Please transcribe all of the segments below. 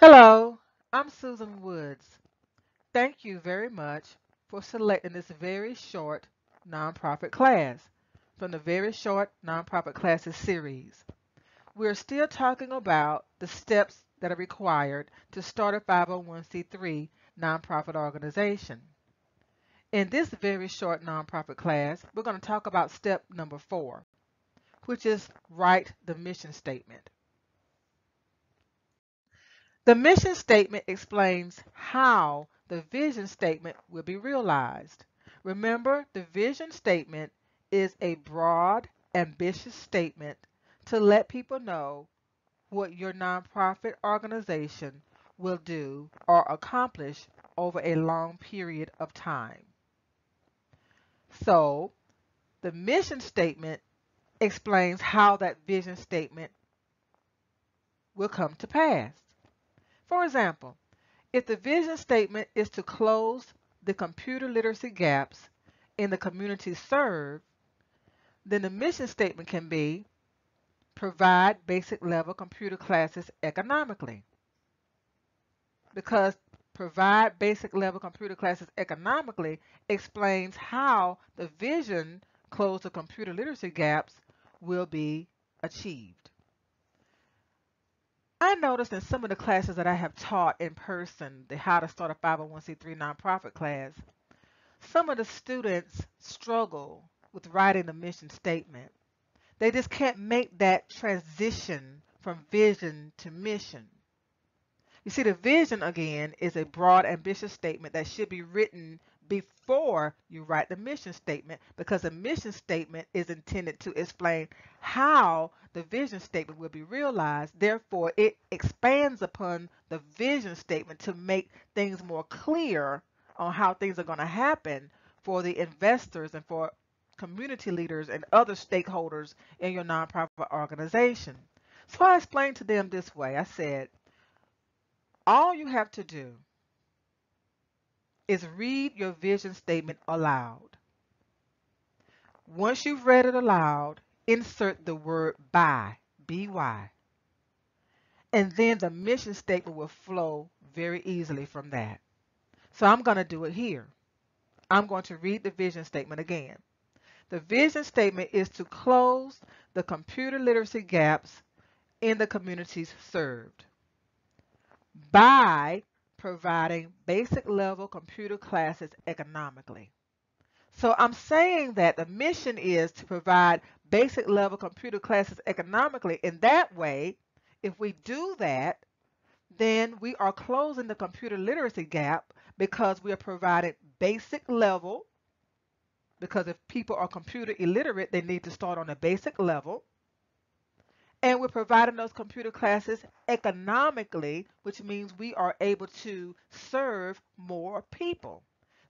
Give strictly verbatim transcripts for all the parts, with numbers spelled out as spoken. Hello, I'm Susan Woods. Thank you very much for selecting this very short nonprofit class from the very short nonprofit classes series. We're still talking about the steps that are required to start a five oh one c three nonprofit organization. In this very short nonprofit class, we're going to talk about step number four, which is write the mission statement. The mission statement explains how the vision statement will be realized. Remember, the vision statement is a broad, ambitious statement to let people know what your nonprofit organization will do or accomplish over a long period of time. So, the mission statement explains how that vision statement will come to pass. For example, if the vision statement is to close the computer literacy gaps in the community served, then the mission statement can be provide basic level computer classes economically. Because provide basic level computer classes economically explains how the vision close the computer literacy gaps will be achieved. I noticed in some of the classes that I have taught in person, the How to Start a five oh one c three Nonprofit class, some of the students struggle with writing the mission statement. They just can't make that transition from vision to mission. You see, the vision, again, is a broad, ambitious statement that should be written before you write the mission statement, because the mission statement is intended to explain how the vision statement will be realized. Therefore, it expands upon the vision statement to make things more clear on how things are going to happen for the investors and for community leaders and other stakeholders in your nonprofit organization. So I explained to them this way. I said, all you have to do is read your vision statement aloud. Once you've read it aloud, insert the word by, B Y, and then the mission statement will flow very easily from that. So I'm going to do it here. I'm going to read the vision statement again. The vision statement is to close the computer literacy gaps in the communities served by providing basic level computer classes economically. So I'm saying that the mission is to provide basic level computer classes economically. In that way, if we do that, then we are closing the computer literacy gap because we are providing basic level, because if people are computer illiterate, they need to start on a basic level. And we're providing those computer classes economically, which means we are able to serve more people,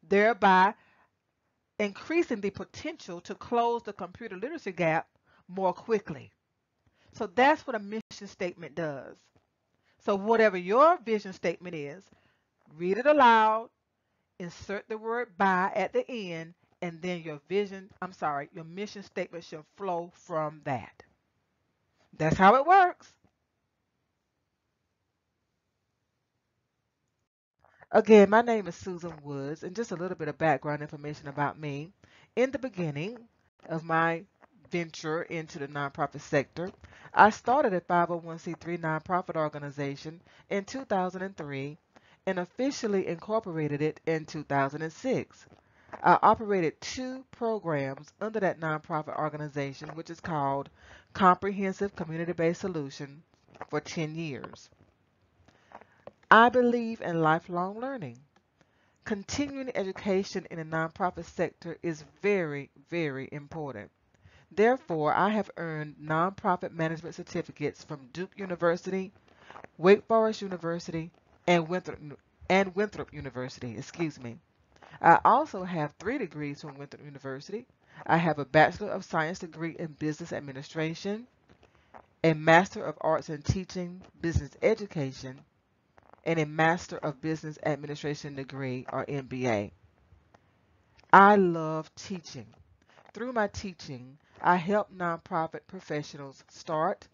thereby increasing the potential to close the computer literacy gap more quickly. So that's what a mission statement does. So whatever your vision statement is, read it aloud, insert the word by at the end, and then your vision, I'm sorry, your mission statement should flow from that. That's how it works. Again, my name is Susan Woods, and just a little bit of background information about me. In the beginning of my venture into the nonprofit sector, I started a five oh one c three nonprofit organization in two thousand three and officially incorporated it in two thousand six. I operated two programs under that nonprofit organization, which is called Comprehensive Community-Based Solutions, for ten years. I believe in lifelong learning. Continuing education in the nonprofit sector is very, very important. Therefore, I have earned nonprofit management certificates from Duke University, Wake Forest University, and Winthrop, and Winthrop University, excuse me. I also have three degrees from Winthrop University. I have a Bachelor of Science degree in Business Administration, a Master of Arts in Teaching Business Education, and a Master of Business Administration degree, or M B A. I love teaching. Through my teaching, I help nonprofit professionals start,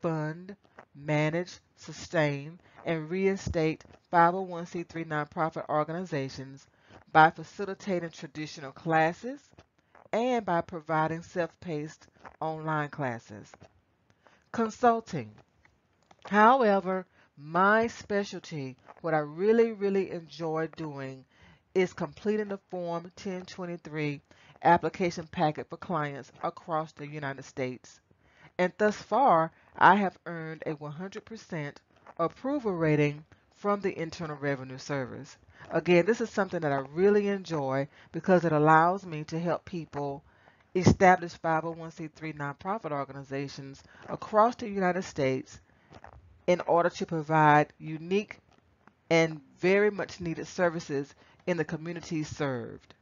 fund, manage, sustain, and reinstate five oh one c three nonprofit organizations by facilitating traditional classes and by providing self-paced online classes. Consulting. However, my specialty, what I really, really enjoy doing, is completing the Form ten twenty-three application packet for clients across the United States. And thus far, I have earned a one hundred percent approval rating from the Internal Revenue Service. Again, this is something that I really enjoy because it allows me to help people establish five oh one c three nonprofit organizations across the United States in order to provide unique and very much needed services in the communities served.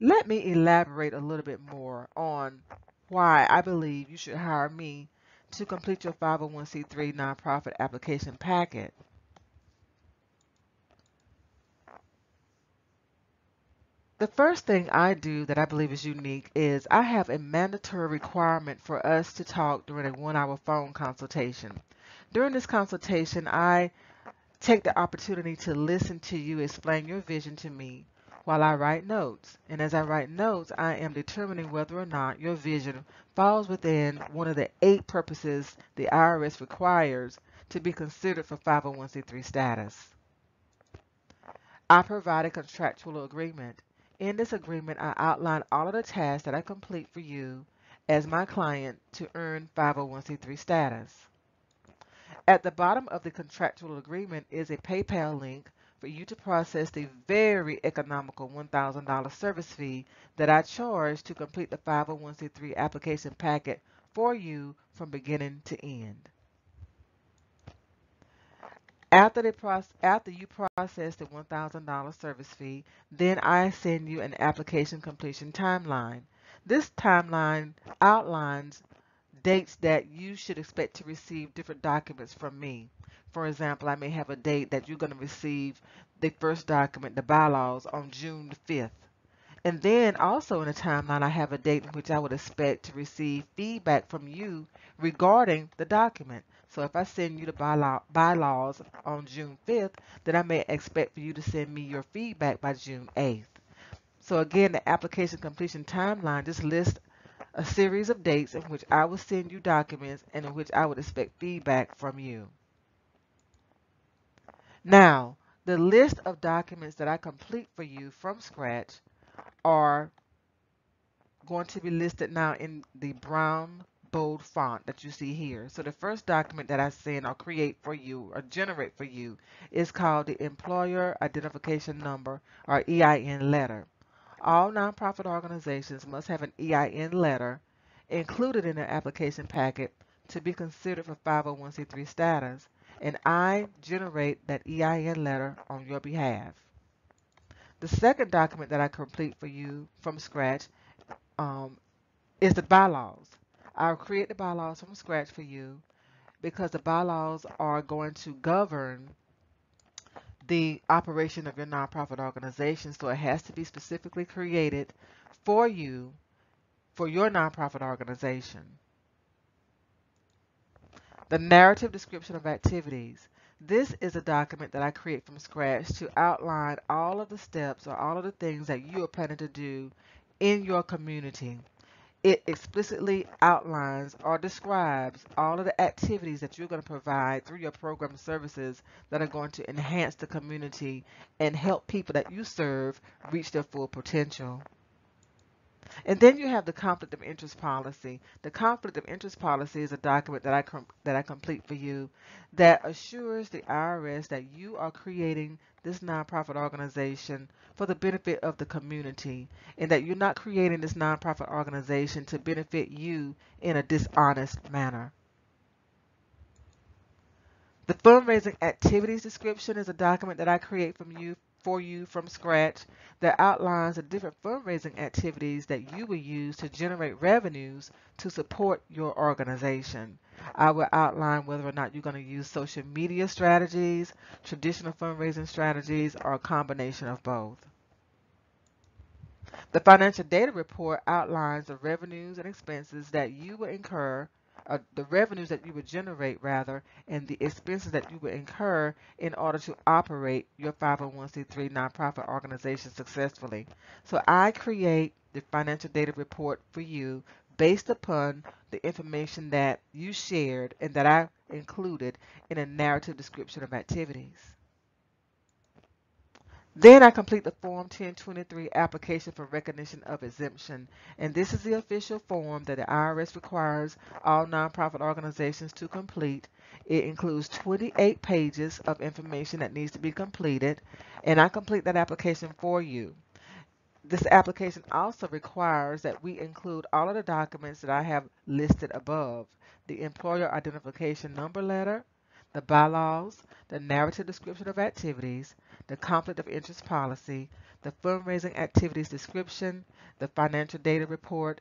Let me elaborate a little bit more on why I believe you should hire me to complete your five oh one c three nonprofit application packet. The first thing I do that I believe is unique is I have a mandatory requirement for us to talk during a one-hour phone consultation. During this consultation, I take the opportunity to listen to you explain your vision to me while I write notes. And as I write notes, I am determining whether or not your vision falls within one of the eight purposes the I R S requires to be considered for five oh one c three status. I provide a contractual agreement. In this agreement, I outline all of the tasks that I complete for you as my client to earn five oh one c three status. At the bottom of the contractual agreement is a PayPal link for you to process the very economical one thousand dollar service fee that I charge to complete the five oh one c three application packet for you from beginning to end. After, the process, after you process the one thousand dollar service fee, then I send you an application completion timeline. This timeline outlines dates that you should expect to receive different documents from me. For example, I may have a date that you're going to receive the first document, the bylaws, on June fifth. And then also in the timeline, I have a date in which I would expect to receive feedback from you regarding the document. So if I send you the bylaw, bylaws on June fifth, then I may expect for you to send me your feedback by June eighth. So again, the application completion timeline just lists a series of dates in which I will send you documents and in which I would expect feedback from you. Now, the list of documents that I complete for you from scratch are going to be listed now in the brown bold font that you see here. So the first document that I send or create for you or generate for you is called the Employer Identification Number, or E I N letter. All nonprofit organizations must have an E I N letter included in their application packet to be considered for five oh one c three status, and I generate that E I N letter on your behalf. The second document that I complete for you from scratch um, is the bylaws. I'll create the bylaws from scratch for you because the bylaws are going to govern the operation of your nonprofit organization, so it has to be specifically created for you, for your nonprofit organization. The narrative description of activities. This is a document that I create from scratch to outline all of the steps or all of the things that you are planning to do in your community. It explicitly outlines or describes all of the activities that you're going to provide through your program services that are going to enhance the community and help people that you serve reach their full potential. And then you have the conflict of interest policy. The conflict of interest policy is a document that I com that I complete for you that assures the I R S that you are creating this nonprofit organization for the benefit of the community, and that you're not creating this nonprofit organization to benefit you in a dishonest manner. The fundraising activities description is a document that I create from you for you from scratch that outlines the different fundraising activities that you will use to generate revenues to support your organization. I will outline whether or not you're going to use social media strategies, traditional fundraising strategies, or a combination of both. The financial data report outlines the revenues and expenses that you will incur uh, the revenues that you would generate, rather, and the expenses that you would incur in order to operate your five oh one c three nonprofit organization successfully. So I create the financial data report for you based upon the information that you shared and that I included in a narrative description of activities. Then I complete the Form ten twenty-three application for recognition of exemption. And this is the official form that the I R S requires all nonprofit organizations to complete. It includes twenty-eight pages of information that needs to be completed. And I complete that application for you. This application also requires that we include all of the documents that I have listed above: the employer identification number letter, the bylaws, the narrative description of activities, the conflict of interest policy, the fundraising activities description, the financial data report.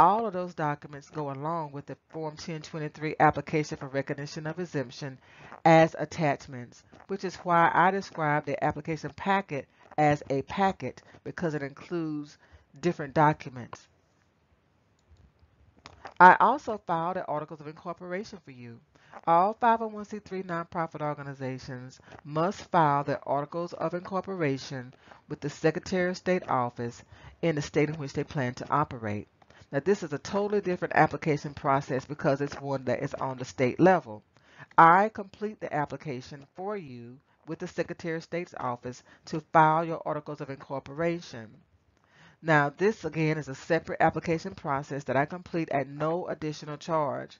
All of those documents go along with the Form ten twenty-three application for recognition of exemption as attachments, which is why I describe the application packet as a packet, because it includes different documents. I also filed an Articles of Incorporation for you. All five oh one c three nonprofit organizations must file their Articles of Incorporation with the Secretary of State office in the state in which they plan to operate. Now, this is a totally different application process because it's one that is on the state level. I complete the application for you with the Secretary of State's office to file your Articles of Incorporation. Now, this again is a separate application process that I complete at no additional charge.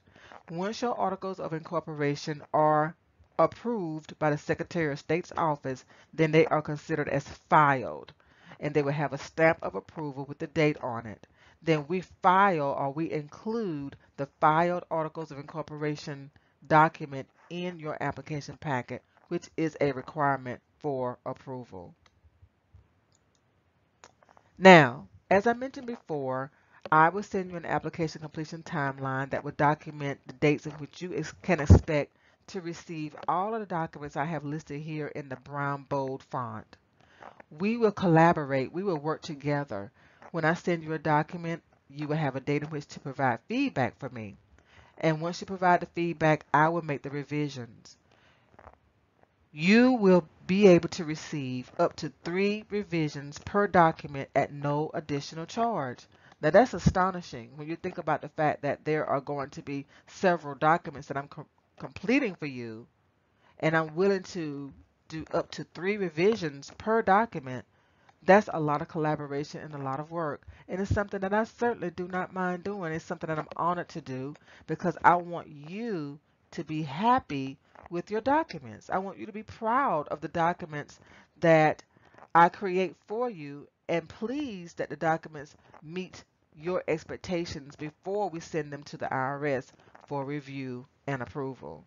Once your Articles of Incorporation are approved by the Secretary of State's office, then they are considered as filed, and they will have a stamp of approval with the date on it. Then we file, or we include, the filed Articles of Incorporation document in your application packet, which is a requirement for approval. Now, as I mentioned before, I will send you an application completion timeline that will document the dates in which you can expect to receive all of the documents I have listed here in the brown bold font. We will collaborate. We will work together. When I send you a document, you will have a date in which to provide feedback for me. And once you provide the feedback, I will make the revisions. You will be able to receive up to three revisions per document at no additional charge. Now, that's astonishing when you think about the fact that there are going to be several documents that I'm com completing for you, and I'm willing to do up to three revisions per document. That's a lot of collaboration and a lot of work, and it's something that I certainly do not mind doing. It's something that I'm honored to do because I want you to be happy with your documents. I want you to be proud of the documents that I create for you, and pleased that the documents meet your expectations before we send them to the I R S for review and approval.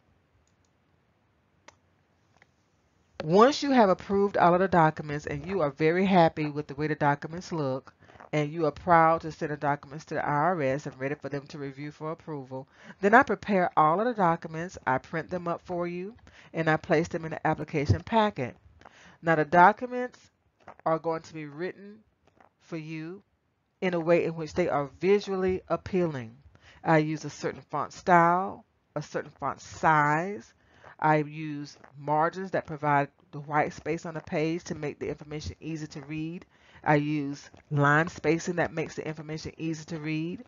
Once you have approved all of the documents and you are very happy with the way the documents look, and you are proud to send the documents to the I R S and ready for them to review for approval, then I prepare all of the documents, I print them up for you, and I place them in the application packet. Now, the documents are going to be written for you in a way in which they are visually appealing. I use a certain font style, a certain font size. I use margins that provide the white space on the page to make the information easy to read. I use line spacing that makes the information easy to read.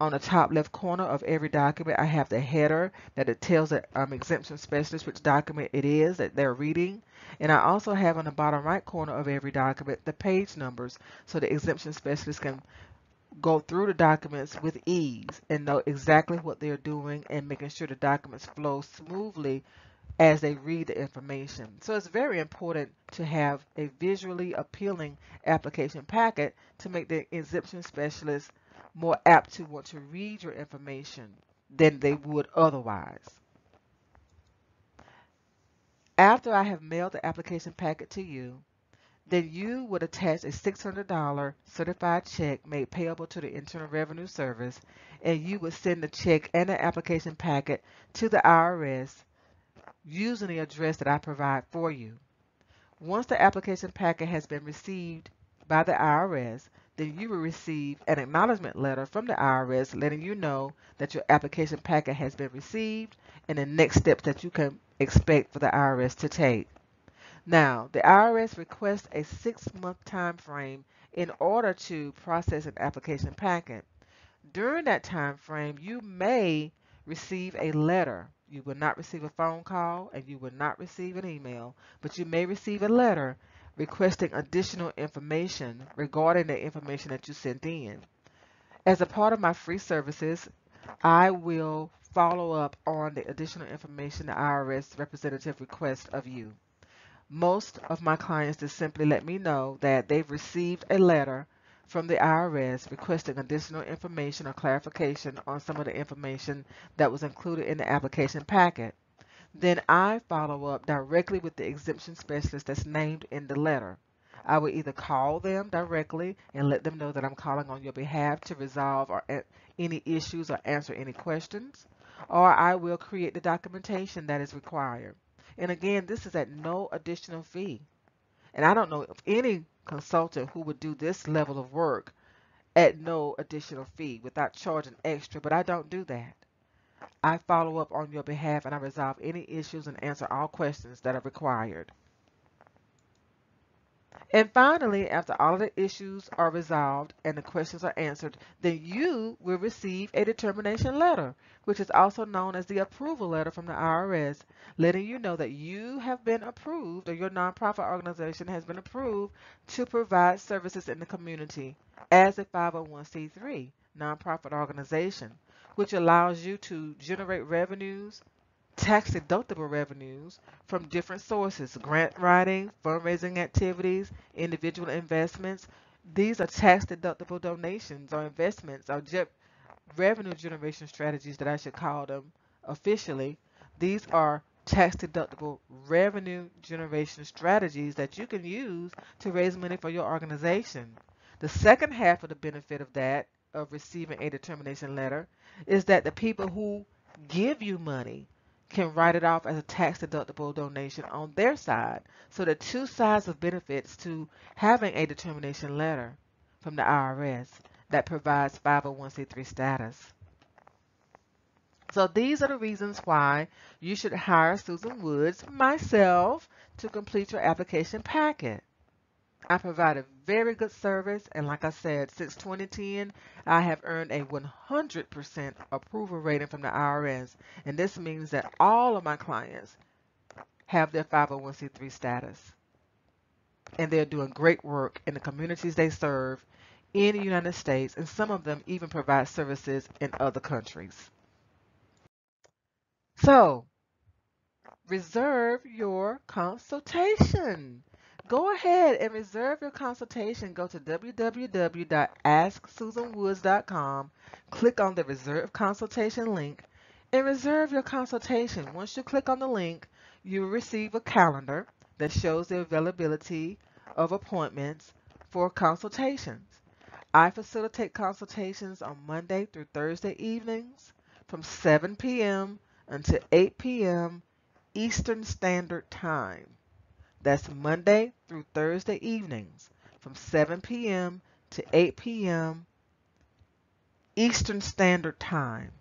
On the top left corner of every document, I have the header that it tells the um, exemption specialist which document it is that they're reading. And I also have on the bottom right corner of every document the page numbers, so the exemption specialist can go through the documents with ease and know exactly what they're doing, and making sure the documents flow smoothly as they read the information. So it's very important to have a visually appealing application packet to make the exemption specialist more apt to want to read your information than they would otherwise. After I have mailed the application packet to you, then you would attach a six hundred dollar certified check made payable to the Internal Revenue Service, and you would send the check and the application packet to the I R S using the address that I provide for you. Once the application packet has been received by the I R S, then you will receive an acknowledgement letter from the I R S letting you know that your application packet has been received and the next steps that you can expect for the I R S to take. Now, the I R S requests a six-month time frame in order to process an application packet. During that time frame, you may receive a letter. You will not receive a phone call and you will not receive an email, but you may receive a letter requesting additional information regarding the information that you sent in. As a part of my free services, I will follow up on the additional information the I R S representative requests of you. Most of my clients just simply let me know that they've received a letter from the I R S requesting additional information or clarification on some of the information that was included in the application packet. Then I follow up directly with the exemption specialist that's named in the letter. I will either call them directly and let them know that I'm calling on your behalf to resolve or any issues or answer any questions, or I will create the documentation that is required. And again, this is at no additional fee. And I don't know of any consultant who would do this level of work at no additional fee without charging extra, but I don't do that. I follow up on your behalf and I resolve any issues and answer all questions that are required. And finally, after all of the issues are resolved and the questions are answered, then you will receive a determination letter, which is also known as the approval letter from the I R S, letting you know that you have been approved or your nonprofit organization has been approved to provide services in the community as a five oh one c three nonprofit organization, which allows you to generate revenues, tax-deductible revenues, from different sources: grant writing, fundraising activities, individual investments. These are tax-deductible donations or investments or revenue generation strategies that I should call them officially. These are tax-deductible revenue generation strategies that you can use to raise money for your organization. The second half of the benefit of that, of receiving a determination letter, is that the people who give you money can write it off as a tax-deductible donation on their side. So the two sides of benefits to having a determination letter from the I R S that provides five oh one c three status. So these are the reasons why you should hire Susan Woods, myself, to complete your application packet. I provide a very good service, and like I said, since twenty ten, I have earned a one hundred percent approval rating from the I R S, and this means that all of my clients have their five oh one c three status, and they're doing great work in the communities they serve in the United States, and some of them even provide services in other countries. So, reserve your consultation. Go ahead and reserve your consultation. Go to w w w dot ask susan woods dot com, click on the Reserve Consultation link, and reserve your consultation. Once you click on the link, you will receive a calendar that shows the availability of appointments for consultations. I facilitate consultations on Monday through Thursday evenings from seven p m until eight p m Eastern Standard Time. That's Monday through Thursday evenings from seven p m to eight p m Eastern Standard Time.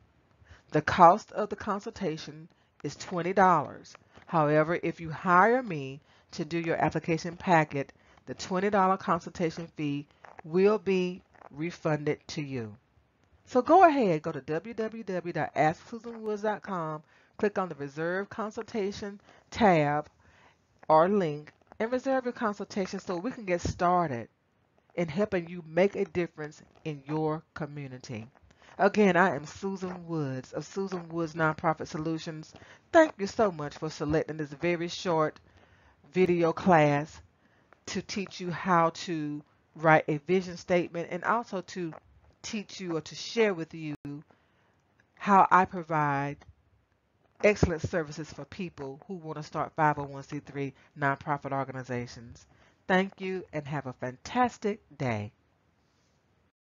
The cost of the consultation is twenty dollars. However, if you hire me to do your application packet, the twenty dollar consultation fee will be refunded to you. So go ahead, go to w w w dot ask susan woods dot com, click on the Reserve Consultation tab or link, and reserve your consultation so we can get started in helping you make a difference in your community. Again, I am Susan Woods of Susan Woods Nonprofit Solutions. Thank you so much for selecting this very short video class to teach you how to write a vision statement and also to teach you or to share with you how I provide excellent services for people who want to start five oh one c three nonprofit organizations. Thank you and have a fantastic day.